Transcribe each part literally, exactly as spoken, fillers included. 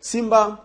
Simba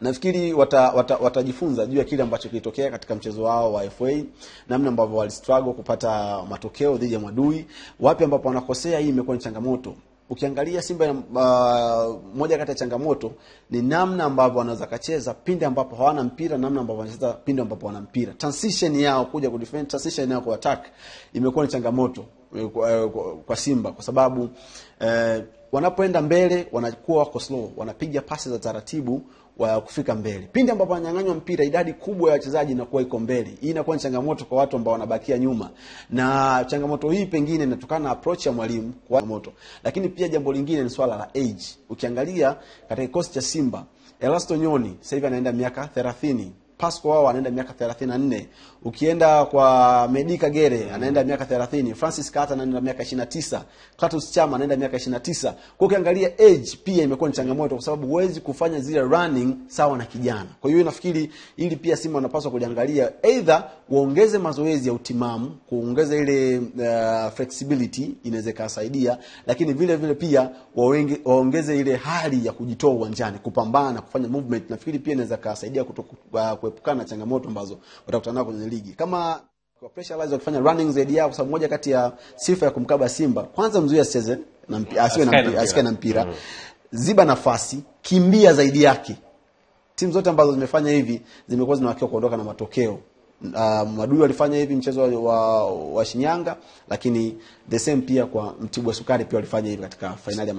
nafikiri watajifunza wata, wata juu ya kile ambacho kilitokea katika mchezo wao wa F A, namna ambavyo walistruggle kupata matokeo dhidi ya madui, wapi ambapo wanakosea. Hii imekuwa ni changamoto. Ukiangalia Simba uh, moja kati ya changamoto ni namna ambavyo wanaweza kacheza pindi ambapo hawana mpira, namna ambavyo wanacheza pindi ambapo wana mpira. Transition yao kuja ku defend, transition yao ku attack imekuwa ni changamoto kwa, kwa Simba, kwa sababu uh, wanapoenda mbele wanakuwa wako slow, wanapiga pasi za taratibu wa kufika mbele. Pindi ambapo wananyang'anywa mpira, idadi kubwa ya wachezaji inakuwa iko mbele. Hii inakuwa ni changamoto kwa watu ambao wanabakia nyuma. Na changamoto hii pengine inatokana na approach ya mwalimu kwa moto. Lakini pia jambo lingine ni swala la age. Ukiangalia katika kikosi cha Simba, Erasto Nyoni sasa hivi anaenda miaka thelathini. Pasco wao anaenda miaka thelathini na nne. Ukienda kwa Medika Gere anaenda miaka thelathini. Francis Carter anaenda miaka ishirini na tisa. Clatous Chama anaenda miaka ishirini na tisa. Kwa ukiangalia age pia imekuwa ni changamoto, kwa sababu huwezi kufanya zile running sawa na kijana. Kwa hiyo nafikiri ili pia Simba wanapaswa kujiangalia, either waongeze mazoezi ya utimamu, kuongeza ile uh, flexibility inaweza kusaidia, lakini vile vile pia waongeze, waongeze ile hali ya kujitoa uwanjani, kupambana, kufanya movement. Nafikiri pia inaweza kusaidia kutoka uh, kana changamoto ambazo watakutana nazo kwenye ligi. Kama kwa pressurize wakifanya running zaidi yao, kwa sababu moja kati ya sifa ya kumkaba Simba, kwanza mzuia asicheze na mpira, asiwe na mpira, asikae na mpira. Mm-hmm. Ziba nafasi, kimbia zaidi yake. Timu zote ambazo zimefanya hivi zimekuwa zinawakiwa kuondoka na matokeo. Uh, Madui walifanya hivi mchezo wa, wa Shinyanga, lakini the same pia kwa Mtibwa Sukari pia walifanya hivi katika finali ya